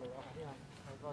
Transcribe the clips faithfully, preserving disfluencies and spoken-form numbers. Hãy subscribe cho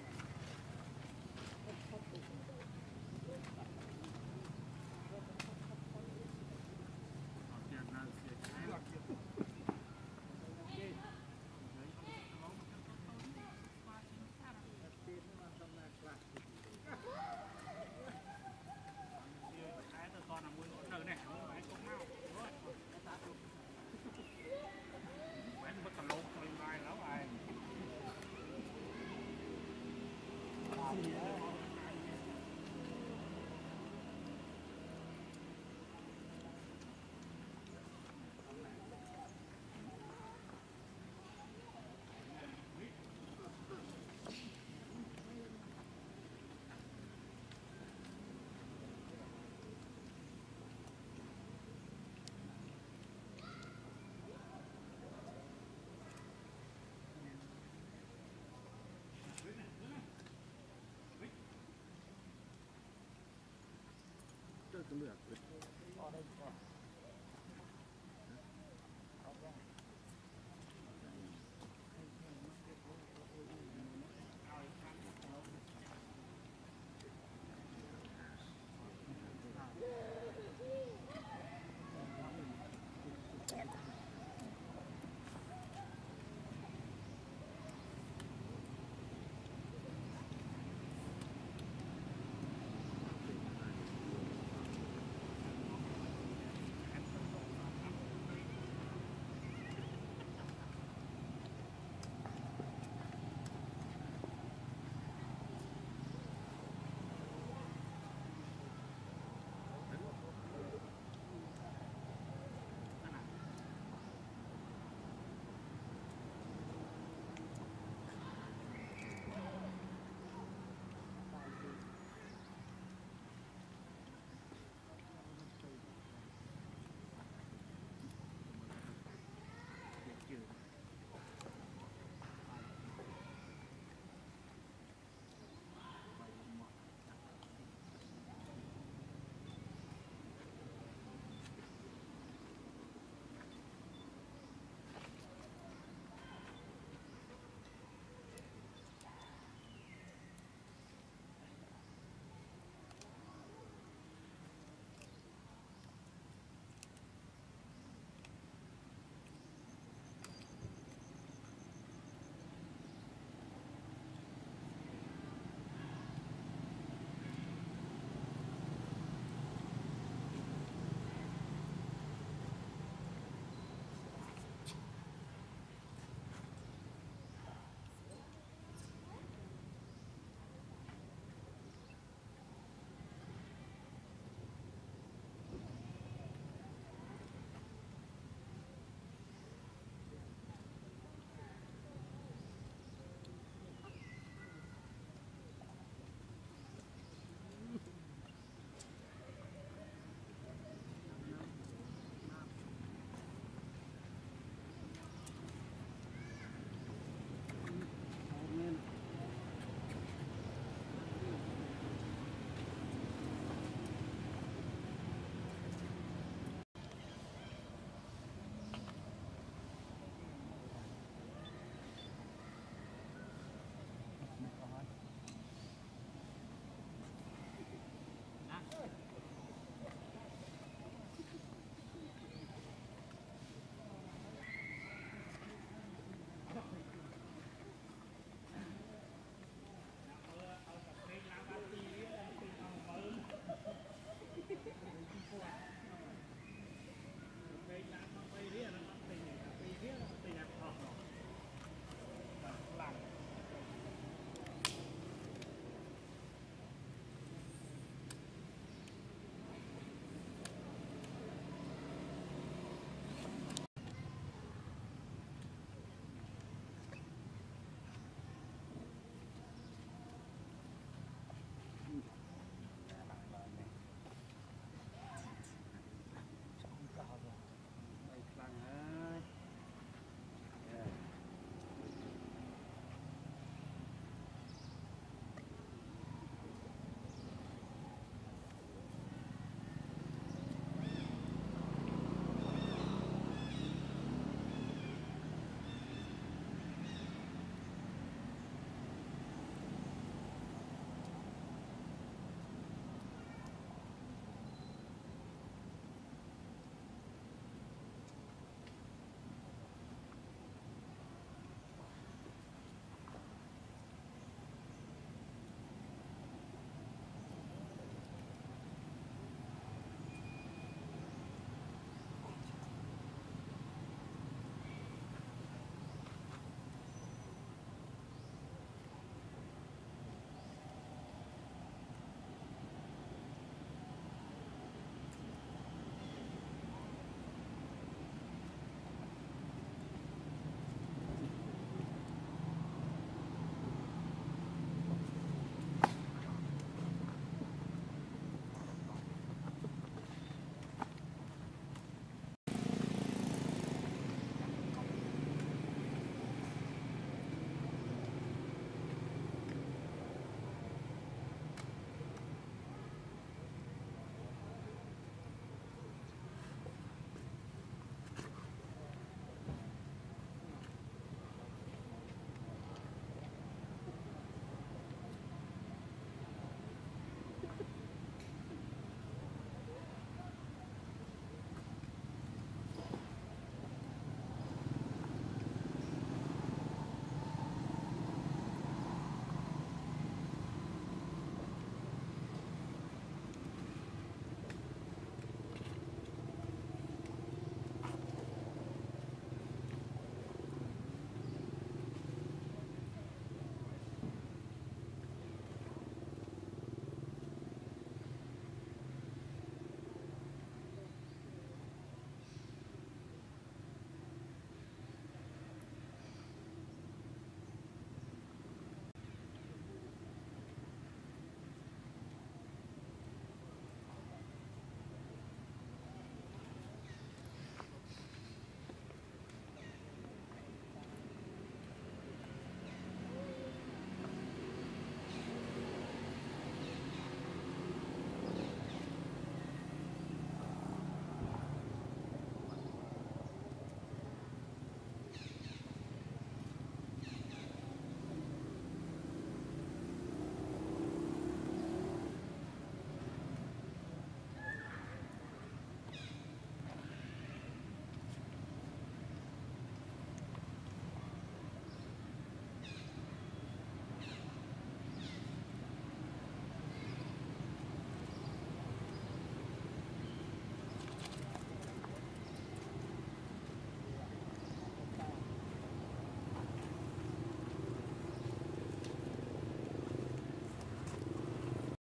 hấp dẫn.